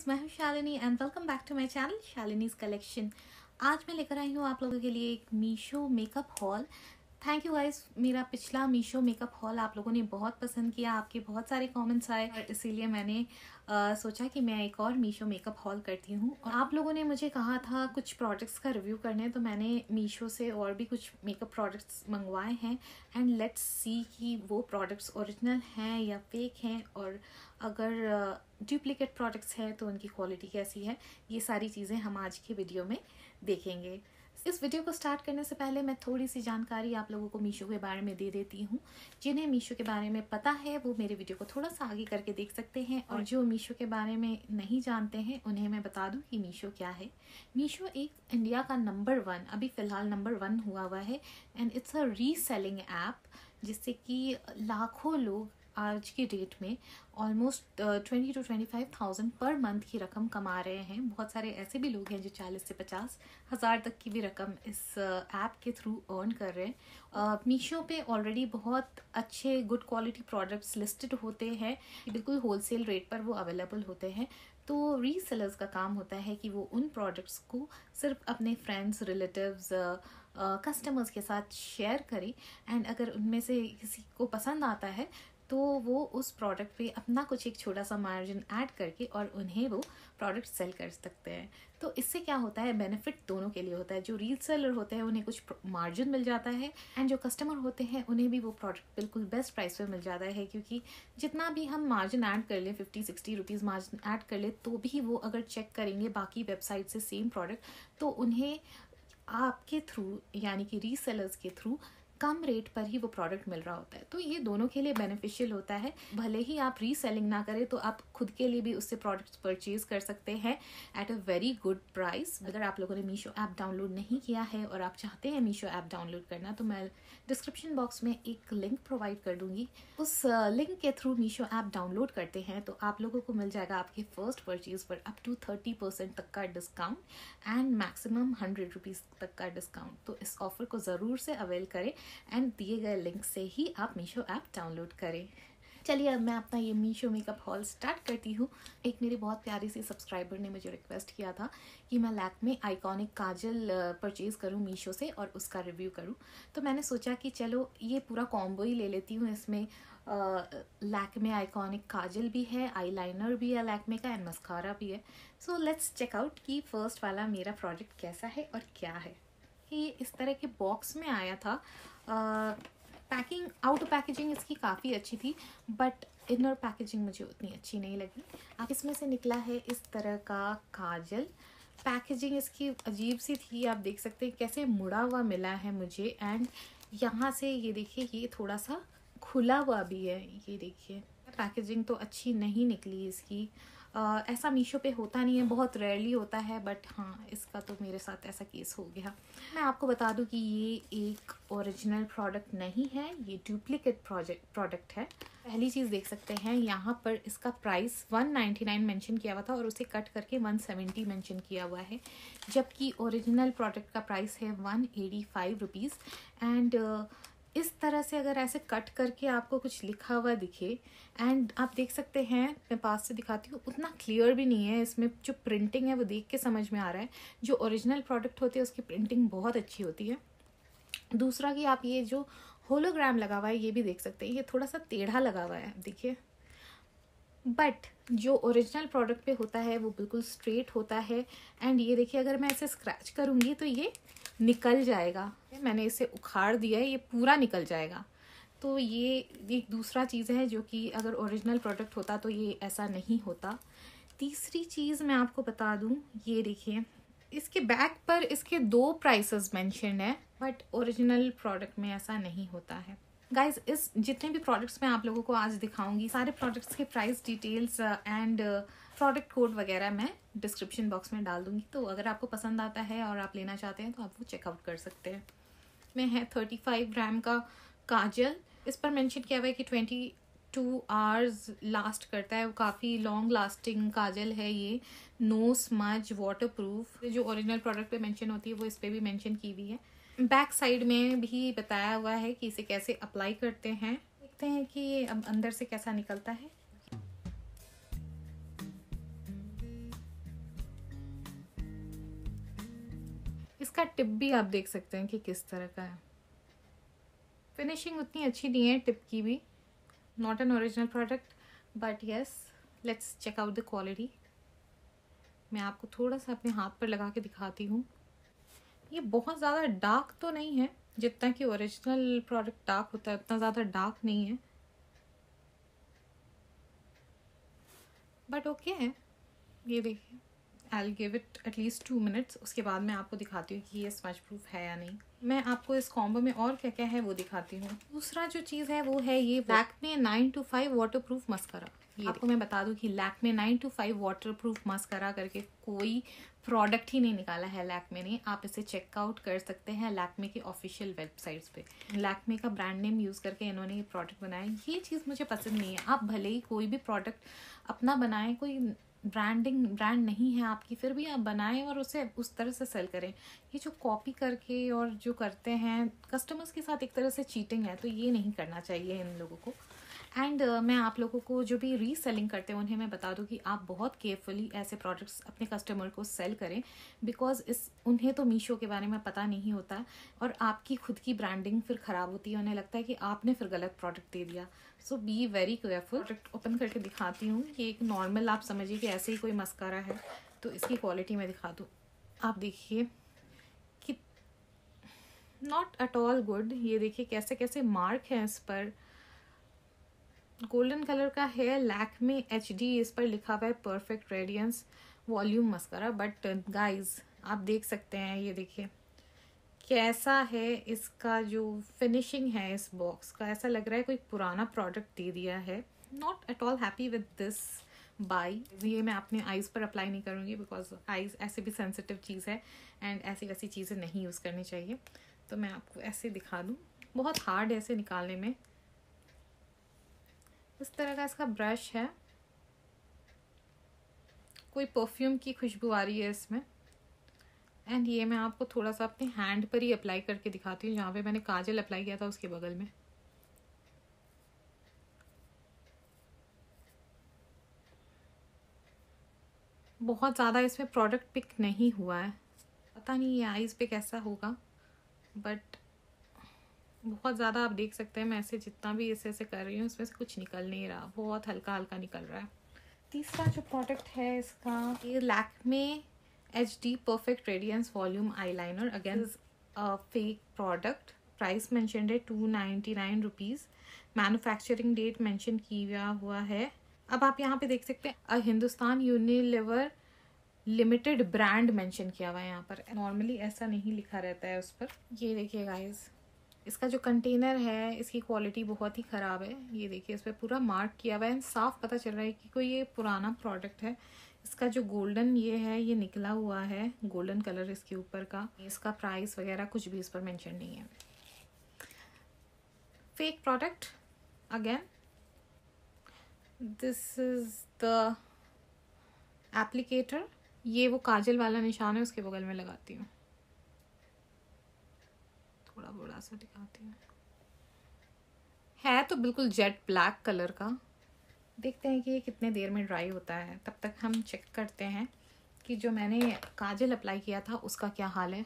Guys, मैं हूं Shalini and welcome back to my channel Shalini's collection. आज मैं लेकर आई हूं आप लोगों के लिए एक Meesho makeup haul. Thank you guys, मेरा पिछला मीशो मेकअप हॉल आप लोगों ने बहुत पसंद किया, आपके बहुत सारे कमेंट्स आए और इसीलिए मैंने सोचा कि मैं एक और मीशो मेकअप हॉल करती हूँ। और आप लोगों ने मुझे कहा था कुछ प्रोडक्ट्स का रिव्यू करने, तो मैंने मीशो से और भी कुछ मेकअप प्रोडक्ट्स मंगवाए हैं एंड लेट्स सी कि वो प्रोडक्ट्स ओरिजिनल हैं या फेक हैं, और अगर डुप्लीकेट प्रोडक्ट्स हैं तो उनकी क्वालिटी कैसी है। ये सारी चीज़ें हम आज के वीडियो में देखेंगे। इस वीडियो को स्टार्ट करने से पहले मैं थोड़ी सी जानकारी आप लोगों को मीशो के बारे में दे देती हूँ। जिन्हें मीशो के बारे में पता है वो मेरे वीडियो को थोड़ा सा आगे करके देख सकते हैं, और जो मीशो के बारे में नहीं जानते हैं उन्हें मैं बता दूँ कि मीशो क्या है। मीशो एक इंडिया का नंबर 1, अभी फ़िलहाल नंबर 1 हुआ है and it's a reselling app, जिससे कि लाखों लोग आज की डेट में ऑलमोस्ट 20 to 25,000 पर मंथ की रकम कमा रहे हैं। बहुत सारे ऐसे भी लोग हैं जो 40 से 50 हज़ार तक की भी रकम इस ऐप के थ्रू अर्न कर रहे हैं। मीशो पे ऑलरेडी बहुत अच्छे गुड क्वालिटी प्रोडक्ट्स लिस्टेड होते हैं, बिल्कुल होलसेल रेट पर वो अवेलेबल होते हैं। तो रीसेलर्स का काम होता है कि वो उन प्रोडक्ट्स को सिर्फ अपने फ्रेंड्स, रिलेटिव्स, कस्टमर्स के साथ शेयर करें, एंड अगर उनमें से किसी को पसंद आता है तो वो उस प्रोडक्ट पे अपना कुछ एक छोटा सा मार्जिन ऐड करके और उन्हें वो प्रोडक्ट सेल कर सकते हैं। तो इससे क्या होता है, बेनिफिट दोनों के लिए होता है। जो रीसेलर होते हैं उन्हें कुछ मार्जिन मिल जाता है, एंड जो कस्टमर होते हैं उन्हें भी वो प्रोडक्ट बिल्कुल बेस्ट प्राइस पे मिल जाता है, क्योंकि जितना भी हम मार्जिन ऐड कर लें, 50-60 रुपीज़ मार्जिन ऐड कर लें, तो भी वो अगर चेक करेंगे बाकी वेबसाइट से सेम प्रोडक्ट तो उन्हें आपके थ्रू यानी कि रीसेलर्स के थ्रू कम रेट पर ही वो प्रोडक्ट मिल रहा होता है। तो ये दोनों के लिए बेनिफिशियल होता है। भले ही आप रीसेलिंग ना करें तो आप खुद के लिए भी उससे प्रोडक्ट्स परचेज कर सकते हैं at a very good price. अगर आप लोगों ने मीशो ऐप डाउनलोड नहीं किया है और आप चाहते हैं मीशो ऐप डाउनलोड करना, तो मैं डिस्क्रिप्शन बॉक्स में एक लिंक प्रोवाइड कर दूँगी। उस लिंक के थ्रू मीशो ऐप डाउनलोड करते हैं तो आप लोगों को मिल जाएगा आपके फर्स्ट परचेज पर अप टू 30% तक का डिस्काउंट एंड मैक्सिमम 100 रुपीज़ तक का डिस्काउंट। तो इस ऑफर को ज़रूर से अवेल करें एंड दिए गए लिंक से ही आप मीशो ऐप डाउनलोड करें। चलिए अब मैं अपना ये मीशो मेकअप हॉल स्टार्ट करती हूँ। एक मेरी बहुत प्यारी सी सब्सक्राइबर ने मुझे रिक्वेस्ट किया था कि मैं लैकमे आइकॉनिक काजल परचेज़ करूँ मीशो से और उसका रिव्यू करूँ, तो मैंने सोचा कि चलो ये पूरा कॉम्बो ही ले लेती हूँ। इसमें लैकमे आइकॉनिक काजल भी है, आईलाइनर भी है लैकमे का, एंड मस्कारा भी है। सो लेट्स चेकआउट कि फर्स्ट वाला मेरा प्रोडक्ट कैसा है और क्या है। ये इस तरह के बॉक्स में आया था। पैकिंग, आउटर पैकेजिंग इसकी काफ़ी अच्छी थी, बट इनर पैकेजिंग मुझे उतनी अच्छी नहीं लगी। अब इसमें से निकला है इस तरह का काजल। पैकेजिंग इसकी अजीब सी थी, आप देख सकते हैं कैसे मुड़ा हुआ मिला है मुझे, एंड यहाँ से ये देखिए ये थोड़ा सा खुला हुआ भी है। ये देखिए पैकेजिंग तो अच्छी नहीं निकली इसकी। ऐसा मीशो पे होता नहीं है, बहुत रेयरली होता है, बट हाँ इसका तो मेरे साथ ऐसा केस हो गया। मैं आपको बता दूं कि ये एक ओरिजिनल प्रोडक्ट नहीं है, ये डुप्लीकेट प्रोडक्ट है। पहली चीज़ देख सकते हैं यहाँ पर इसका प्राइस 199 मेंशन किया हुआ था और उसे कट करके 170 मेंशन किया हुआ है, जबकि ओरिजिनल प्रोडक्ट का प्राइस है 185 रुपीज़। एंड इस तरह से अगर ऐसे कट करके आपको कुछ लिखा हुआ दिखे, एंड आप देख सकते हैं, मैं पास से दिखाती हूँ, उतना क्लियर भी नहीं है। इसमें जो प्रिंटिंग है वो देख के समझ में आ रहा है। जो ओरिजिनल प्रोडक्ट होते हैं उसकी प्रिंटिंग बहुत अच्छी होती है। दूसरा कि आप ये जो होलोग्राम लगा हुआ है ये भी देख सकते हैं, ये थोड़ा सा टेढ़ा लगा हुआ है, देखिए। बट जो ओरिजिनल प्रोडक्ट पे होता है वो बिल्कुल स्ट्रेट होता है, एंड ये देखिए अगर मैं ऐसे स्क्रैच करूँगी तो ये निकल जाएगा। मैंने इसे उखाड़ दिया है, ये पूरा निकल जाएगा। तो ये एक दूसरा चीज़ है जो कि अगर ओरिजिनल प्रोडक्ट होता तो ये ऐसा नहीं होता। तीसरी चीज़ मैं आपको बता दूं, ये देखिए इसके बैक पर इसके 2 प्राइसेस मेंशन है, बट ओरिजिनल प्रोडक्ट में ऐसा नहीं होता है। गाइज़, इस जितने भी प्रोडक्ट्स मैं आप लोगों को आज दिखाऊंगी सारे प्रोडक्ट्स के price details and product code वगैरह मैं डिस्क्रिप्शन बॉक्स में डाल दूंगी, तो अगर आपको पसंद आता है और आप लेना चाहते हैं तो आप वो चेकआउट कर सकते हैं। इसमें है 35 ग्राम का काजल। इस पर मेंशन किया हुआ है कि 22 आवर्स लास्ट करता है, वो काफ़ी लॉन्ग लास्टिंग काजल है ये। नो स्मज, वाटरप्रूफ, जो ओरिजिनल प्रोडक्ट पे मेंशन होती है वो इस पर भी मेंशन की हुई है। बैक साइड में भी बताया हुआ है कि इसे कैसे अप्लाई करते हैं। देखते हैं कि ये अब अंदर से कैसा निकलता है। इसका टिप भी आप देख सकते हैं कि किस तरह का है, फिनिशिंग उतनी अच्छी नहीं है टिप की भी, not an original product but yes let's check out the quality. मैं आपको थोड़ा सा अपने हाथ पर लगा के दिखाती हूँ। ये बहुत ज़्यादा डार्क तो नहीं है, जितना कि ओरिजिनल प्रोडक्ट डार्क होता है उतना ज़्यादा डार्क नहीं है, बट ओके है। ये देखिए, I will give it at least 2 minutes, उसके बाद मैं आपको दिखाती हूँ कि ये स्मच प्रूफ है या नहीं। मैं आपको इस कॉम्बो में और क्या क्या है वो दिखाती हूँ। दूसरा जो चीज़ है वो है ये लैकमे 9 to 5 वाटरप्रूफ मस्करा। आपको मैं बता दूं कि लैकमे 9 to 5 वाटरप्रूफ मस्करा करके कोई प्रोडक्ट ही नहीं निकाला है लैकमे ने। आप इसे चेकआउट कर सकते हैं लैकमे की ऑफिशियल वेबसाइट्स पे। लैकमे का ब्रांड नेम यूज़ करके इन्होंने ये प्रोडक्ट बनाया। ये चीज़ मुझे पसंद नहीं है। आप भले ही कोई भी प्रोडक्ट अपना बनाएं, कोई ब्रांड नहीं है आपकी, फिर भी आप बनाएं और उसे उस तरह से सेल करें। ये जो कॉपी करके और जो करते हैं कस्टमर्स के साथ, एक तरह से चीटिंग है, तो ये नहीं करना चाहिए इन लोगों को। एंड मैं आप लोगों को जो भी रीसेलिंग करते हैं उन्हें मैं बता दूं कि आप बहुत केयरफुली ऐसे प्रोडक्ट्स अपने कस्टमर को सेल करें, बिकॉज उन्हें तो मीशो के बारे में पता नहीं होता और आपकी खुद की ब्रांडिंग फिर ख़राब होती है। उन्हें लगता है कि आपने फिर गलत प्रोडक्ट दे दिया। So be very careful. Product open करके दिखाती हूँ। ये एक नॉर्मल, आप समझिए कि ऐसे ही कोई मस्कारा है, तो इसकी क्वालिटी मैं दिखा दूँ। आप देखिए कि नॉट एट ऑल गुड। ये देखिए कैसे कैसे मार्क हैं इस पर। गोल्डन कलर का है, लैकमे HD इस पर लिखा हुआ है, perfect radiance volume mascara. But guys आप देख सकते हैं, ये देखिए कैसा है इसका जो फिनिशिंग है इस बॉक्स का। ऐसा लग रहा है कोई पुराना प्रोडक्ट दे दिया है। Not at all happy with this bye. ये मैं अपने आईज़ पर अप्लाई नहीं करूँगी, बिकॉज आईज़ ऐसे भी सेंसिटिव चीज़ है एंड ऐसी वैसी चीज़ें नहीं यूज़ करनी चाहिए। तो मैं आपको ऐसे दिखा दूँ, बहुत हार्ड है ऐसे निकालने में। इस तरह का इसका ब्रश है, कोई परफ्यूम की खुशबू आ रही है इसमें। एंड ये मैं आपको थोड़ा सा अपने हैंड पर ही अप्लाई करके दिखाती हूँ, जहाँ पे मैंने काजल अप्लाई किया था उसके बगल में। बहुत ज़्यादा इसमें प्रोडक्ट पिक नहीं हुआ है, पता नहीं ये आईज़ पे कैसा होगा, बट बहुत ज़्यादा आप देख सकते हैं। मैं ऐसे जितना भी ऐसे ऐसे कर रही हूँ, इसमें से कुछ निकल नहीं रहा, बहुत हल्का हल्का निकल रहा है। तीसरा जो प्रोडक्ट है इसका, ये Lakme HD perfect radiance volume eyeliner. Again fake product. Price mentioned है 299 रुपीज़। मैन्युफैक्चरिंग डेट मेंशन किया हुआ है। अब आप यहाँ पे देख सकते हैं Hindustan Unilever Limited brand mention किया हुआ है यहाँ पर। नॉर्मली ऐसा नहीं लिखा रहता है उस पर। ये देखिए गाइज, इसका जो कंटेनर है इसकी क्वालिटी बहुत ही ख़राब है। ये देखिए इस पर पूरा मार्क किया हुआ है, साफ पता चल रहा है कि कोई ये पुराना प्रोडक्ट है। इसका जो गोल्डन ये है, ये निकला हुआ है गोल्डन कलर इसके ऊपर का। इसका प्राइस वगैरह कुछ भी इस पर मेंशन नहीं है। Fake product again. This is the applicator. ये वो काजल वाला निशान है, उसके बगल में लगाती हूँ, थोड़ा बड़ा सा दिखाती हूँ। है तो बिल्कुल जेट ब्लैक कलर का। देखते हैं कि ये कितने देर में ड्राई होता है। तब तक हम चेक करते हैं कि जो मैंने काजल अप्लाई किया था उसका क्या हाल है।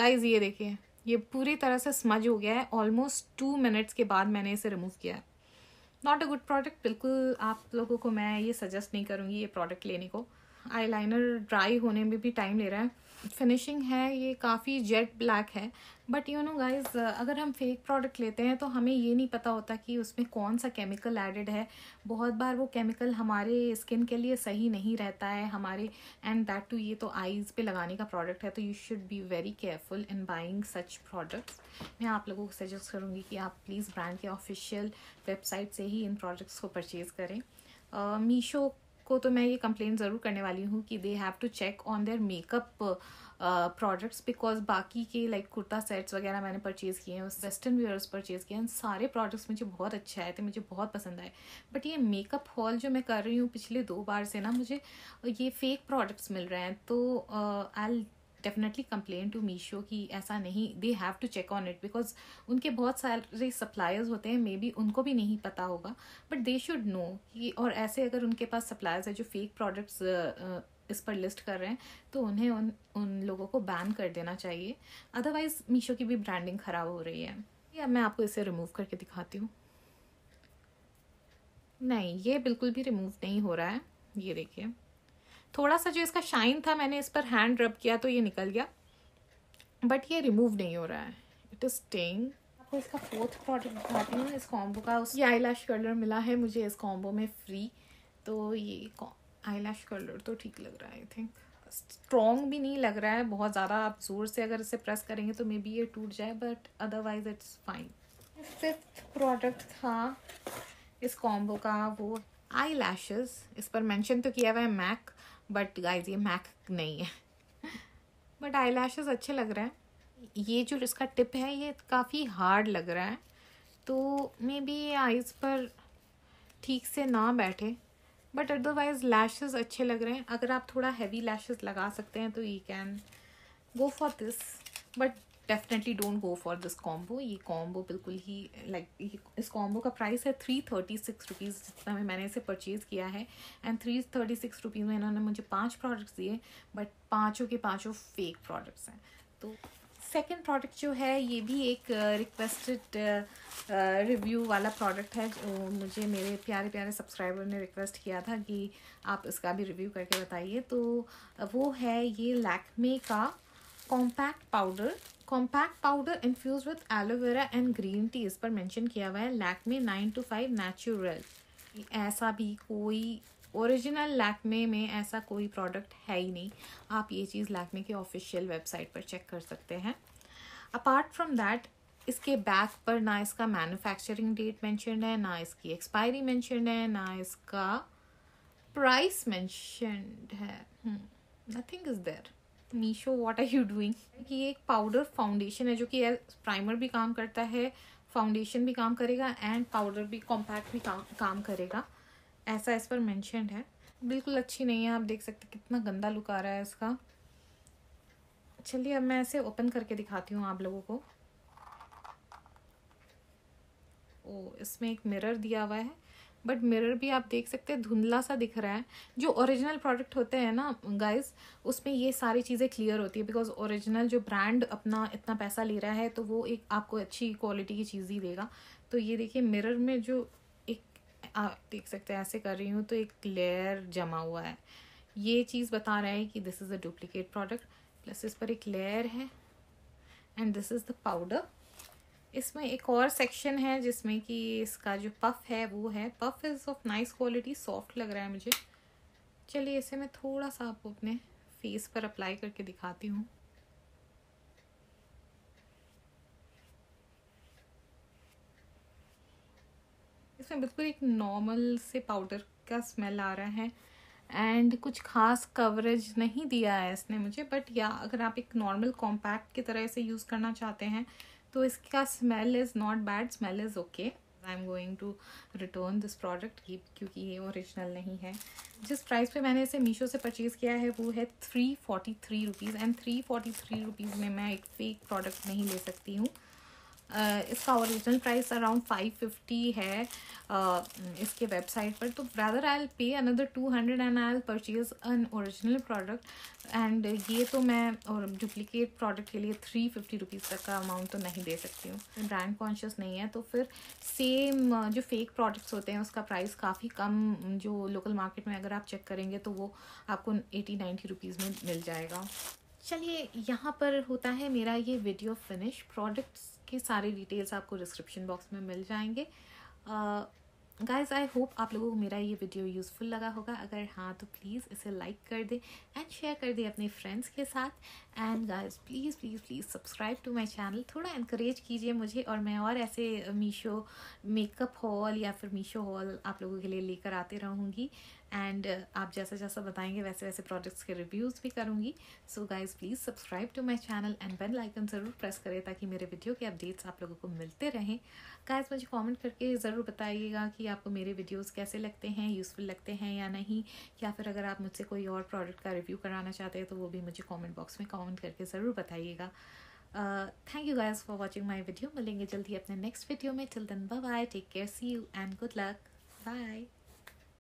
गाइज ये देखिए, ये पूरी तरह से स्मज हो गया है। ऑलमोस्ट 2 मिनट्स के बाद मैंने इसे रिमूव किया है। नॉट अ गुड प्रोडक्ट, बिल्कुल। आप लोगों को मैं ये सजेस्ट नहीं करूँगी ये प्रोडक्ट लेने को। आईलाइनर ड्राई होने में भी टाइम ले रहा है। फिनिशिंग है ये काफ़ी जेट ब्लैक है। बट यू नो गाइज़, अगर हम फेक प्रोडक्ट लेते हैं तो हमें ये नहीं पता होता कि उसमें कौन सा केमिकल एडेड है। बहुत बार वो केमिकल हमारे स्किन के लिए सही नहीं रहता है हमारे, एंड दैट टू ये तो आईज़ पे लगाने का प्रोडक्ट है। तो you should be very careful in buying such products. मैं आप लोगों को सजेस्ट करूँगी कि आप प्लीज़ ब्रांड के ऑफिशियल वेबसाइट से ही इन प्रोडक्ट्स को परचेज़ करें। मीशो को तो मैं ये कंप्लेन ज़रूर करने वाली हूँ कि they have to check on their makeup products, because बाकी के लाइक कुर्ता सेट्स वगैरह मैंने परचेज़ किए हैं, वेस्टर्न वियर्स परचेज़ किए हैं, सारे प्रोडक्ट्स मुझे बहुत अच्छे आए थे, मुझे बहुत पसंद आए। बट ये मेकअप हॉल जो मैं कर रही हूँ पिछले 2 बार से ना, मुझे ये फेक प्रोडक्ट्स मिल रहे हैं। तो I definitely complain to Meesho कि ऐसा नहीं, they have to check on it, because उनके बहुत सारे सप्लायर्स होते हैं, मे बी उनको भी नहीं पता होगा, बट दे शुड नो कि। और ऐसे अगर उनके पास सप्लायर्स है जो फेक प्रोडक्ट्स इस पर लिस्ट कर रहे हैं तो उन्हें उन लोगों को बैन कर देना चाहिए, अदरवाइज़ मीशो की भी ब्रांडिंग ख़राब हो रही है। अब मैं आपको इसे रिमूव करके दिखाती हूँ। नहीं, ये बिल्कुल भी रिमूव नहीं हो रहा है। ये देखिए, थोड़ा सा जो इसका शाइन था मैंने इस पर हैंड रब किया तो ये निकल गया, बट ये रिमूव नहीं हो रहा है। It is staying. आपको इसका फोर्थ प्रोडक्ट दिखाती हूँ इस कॉम्बो का। उस आई लैश कलर मिला है मुझे इस कॉम्बो में फ्री, तो ये आई लैश कलर तो ठीक लग रहा है। आई थिंक स्ट्रॉन्ग भी नहीं लग रहा है बहुत ज़्यादा। आप ज़ोर से अगर इसे प्रेस करेंगे तो मे बी ये टूट जाए, but otherwise it's fine. Fifth product था इस कॉम्बो का वो आई लैशेज़। इस पर मेंशन तो किया हुआ है मैक, बट गाइज ये मैक नहीं है, बट आई लैशेज़ अच्छे लग रहे हैं। ये जो इसका टिप है ये काफ़ी हार्ड लग रहा है, तो मे बी ये आइज़ पर ठीक से ना बैठे, बट अदरवाइज़ लैशेज़ अच्छे लग रहे हैं। अगर आप थोड़ा हैवी लैशेज़ लगा सकते हैं तो you can go for this, but definitely don't go for this combo. ये कॉम्बो बिल्कुल ही इस कॉम्बो का प्राइस है 336 रुपीज़, जितना में मैंने इसे परचेज़ किया है। एंड 336 रुपीज़ में इन्होंने मुझे 5 प्रोडक्ट्स दिए, बट पाँचों के पाँचों फेक प्रोडक्ट्स हैं। तो सेकेंड प्रोडक्ट जो है ये भी एक रिक्वेस्टेड रिव्यू वाला प्रोडक्ट है, जो मुझे मेरे प्यारे प्यारे सब्सक्राइबर ने रिक्वेस्ट किया था कि आप इसका भी रिव्यू करके बताइए। तो वो है ये लैकमे का compact powder. Compact powder infused with aloe vera and green tea. इस पर मेंशन किया हुआ है लैकमे 9 to 5 नेचुरल। ऐसा भी कोई ओरिजिनल लैकमे में ऐसा कोई प्रोडक्ट है ही नहीं। आप ये चीज़ लैकमे के ऑफिशियल वेबसाइट पर चेक कर सकते हैं। अपार्ट फ्रॉम दैट, इसके बैक पर ना इसका मैन्युफैक्चरिंग डेट मेंशन है, ना इसकी एक्सपायरी मेंशन है, ना इसका प्राइस मेंशनड है। Nothing is there. Meesho, what are you doing? कि ये एक पाउडर फाउंडेशन है जो कि प्राइमर भी काम करता है, फाउंडेशन भी काम करेगा एंड पाउडर भी, कॉम्पैक्ट भी काम करेगा, ऐसा इस पर मेंशन है। बिल्कुल अच्छी नहीं है, आप देख सकते कितना गंदा लुक आ रहा है इसका। चलिए अब मैं इसे ओपन करके दिखाती हूँ आप लोगों को। ओ, इसमें एक मिरर दिया हुआ है, बट मिरर भी आप देख सकते हैं धुंधला सा दिख रहा है। जो ओरिजिनल प्रोडक्ट होते हैं ना गाइस, उसमें ये सारी चीज़ें क्लियर होती है, बिकॉज ओरिजिनल जो ब्रांड अपना इतना पैसा ले रहा है तो वो एक आपको अच्छी क्वालिटी की चीज़ ही देगा। तो ये देखिए मिरर में जो आप देख सकते हैं, ऐसे कर रही हूँ तो एक लेयर जमा हुआ है, ये चीज़ बता रहा है कि this is a duplicate product. Plus इस पर एक लेयर है and this is the powder. इसमें एक और सेक्शन है जिसमें कि इसका जो पफ है वो है। Puff is of nice quality, soft लग रहा है मुझे। चलिए इसे मैं थोड़ा सा आपको अपने फेस पर अप्लाई करके दिखाती हूँ। इसमें बिल्कुल एक नॉर्मल से पाउडर का स्मेल आ रहा है एंड कुछ खास कवरेज नहीं दिया है इसने मुझे, बट या अगर आप एक नॉर्मल कॉम्पैक्ट की तरह इसे यूज़ करना चाहते हैं तो इसका smell is not bad, smell is okay. I am going to return this product क्योंकि ये ओरिजिनल नहीं है। जिस प्राइस पे मैंने इसे मीशो से परचेज़ किया है वो है 343 रुपीज़ एंड 343 रुपीज़ में मैं एक फेक प्रोडक्ट नहीं ले सकती हूँ। इसका ओरिजिनल प्राइस अराउंड 550 है इसके वेबसाइट पर, तो brother I will pay another 200 and I will purchase an original product. And ये तो मैं और डुप्लीकेट प्रोडक्ट के लिए 350 रुपीज़ तक का अमाउंट तो नहीं दे सकती हूँ। ब्रांड कॉन्शियस नहीं है तो फिर सेम जो फेक प्रोडक्ट्स होते हैं उसका प्राइस काफ़ी कम, जो लोकल मार्केट में अगर आप चेक करेंगे तो वो आपको 80-90 रुपीज़ में मिल जाएगा। चलिए यहाँ पर होता है मेरा ये वीडियो फिनिश। प्रोडक्ट्स के सारे डिटेल्स आपको डिस्क्रिप्शन बॉक्स में मिल जाएंगे। गाइज आई होप आप लोगों को मेरा ये वीडियो यूज़फुल लगा होगा। अगर हाँ तो प्लीज़ इसे लाइक कर दें एंड शेयर कर दें अपने फ्रेंड्स के साथ। And guys please please please subscribe to my channel. थोड़ा इनकरेज कीजिए मुझे और मैं और ऐसे मीशो मेकअप हॉल या फिर मीशो हॉल आप लोगों के लिए लेकर आते रहूँगी। एंड आप जैसा जैसा बताएंगे वैसे वैसे प्रोडक्ट्स के रिव्यूज़ भी करूँगी। So guys please subscribe to my channel and bell icon ज़रूर प्रेस करें ताकि मेरे वीडियो के अपडेट्स आप लोगों को मिलते रहें। गाइज़ मुझे कमेंट करके ज़रूर बताइएगा कि आपको मेरे वीडियोस कैसे लगते हैं, यूज़फुल लगते हैं या नहीं, या फिर अगर आप मुझसे कोई और प्रोडक्ट का रिव्यू कराना चाहते हैं तो वो भी मुझे कमेंट बॉक्स में कमेंट करके ज़रूर बताइएगा। Thank you guys for watching my video. मिलेंगे जल्दी अपने नेक्स्ट वीडियो में। Till then bye bye, take care, see you and good luck, bye.